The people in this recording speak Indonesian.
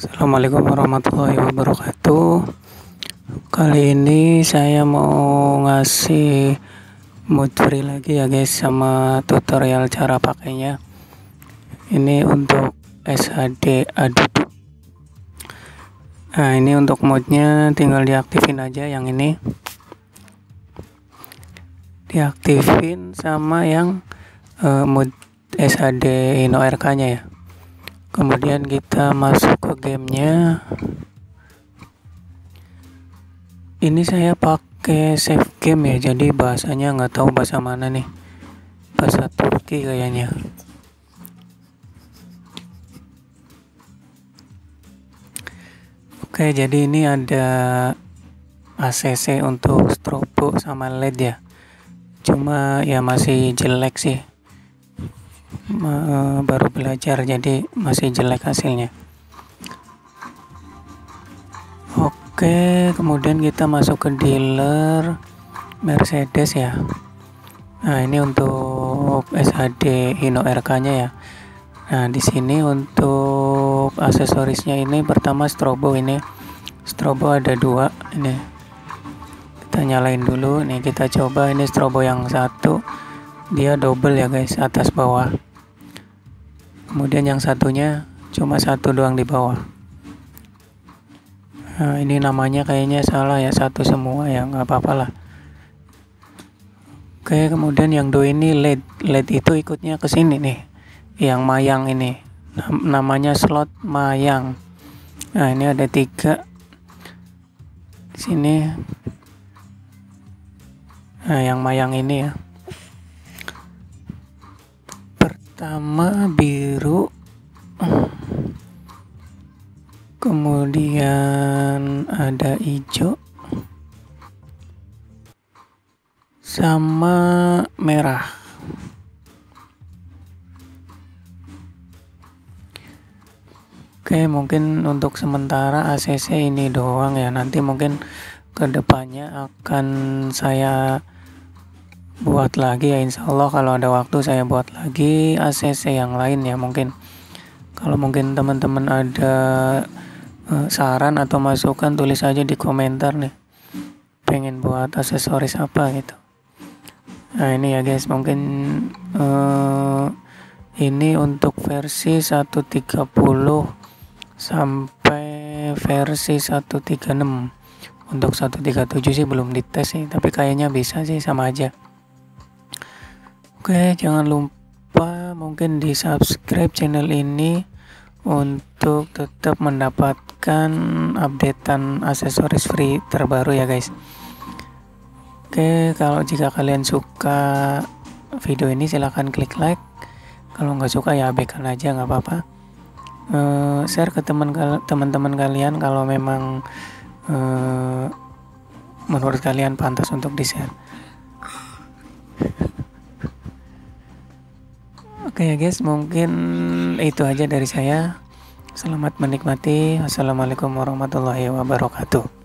Assalamualaikum warahmatullahi wabarakatuh. Kali ini saya mau ngasih mood free lagi ya guys, sama tutorial cara pakainya. Ini untuk SHD aduk. Nah, ini untuk moodnya tinggal diaktifin aja yang ini. Diaktifin sama yang mood SHD Ino RK-nya ya. Kemudian kita masuk ke gamenya. Ini saya pakai save game ya, jadi bahasanya nggak tahu bahasa mana nih, bahasa Turki kayaknya. Oke, jadi ini ada ACC untuk strobo sama LED ya, cuma ya masih jelek sih, baru belajar jadi masih jelek hasilnya. Oke, kemudian kita masuk ke dealer Mercedes ya. Nah, ini untuk SHD Hino RK-nya ya. Nah, di sini untuk aksesorisnya ini pertama strobo ini. Strobo ada dua ini. Kita nyalain dulu. Nih kita coba ini strobo yang satu. Dia double ya guys, atas bawah. Kemudian yang satunya cuma satu doang di bawah. Nah, ini namanya kayaknya salah ya, satu semua ya, nggak apa-apalah. Oke, kemudian yang do ini LED itu ikutnya ke sini nih, yang Mayang ini. Namanya slot Mayang. Nah, ini ada tiga di sini. Nah, yang Mayang ini ya. Pertama biru, kemudian ada hijau sama merah. Oke, mungkin untuk sementara ACC ini doang ya, nanti mungkin kedepannya akan saya buat lagi ya, insya Allah kalau ada waktu saya buat lagi ACC yang lain ya. Mungkin kalau mungkin teman-teman ada saran atau masukan, tulis aja di komentar nih, pengen buat aksesoris apa gitu. Nah, ini ya guys, mungkin ini untuk versi 1.30 sampai versi 1.36. Untuk 1.37 sih belum dites sih, tapi kayaknya bisa sih, sama aja. Oke, jangan lupa mungkin di subscribe channel ini untuk tetap mendapatkan updatean aksesoris free terbaru ya guys. Oke, kalau jika kalian suka video ini silahkan klik like. Kalau nggak suka ya abaikan aja, nggak apa-apa. Share ke teman-teman kalian kalau memang menurut kalian pantas untuk di-share. Oke ya guys, mungkin itu aja dari saya. Selamat menikmati. Wassalamualaikum warahmatullahi wabarakatuh.